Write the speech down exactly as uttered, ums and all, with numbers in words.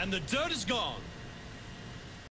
and the dirt is gone.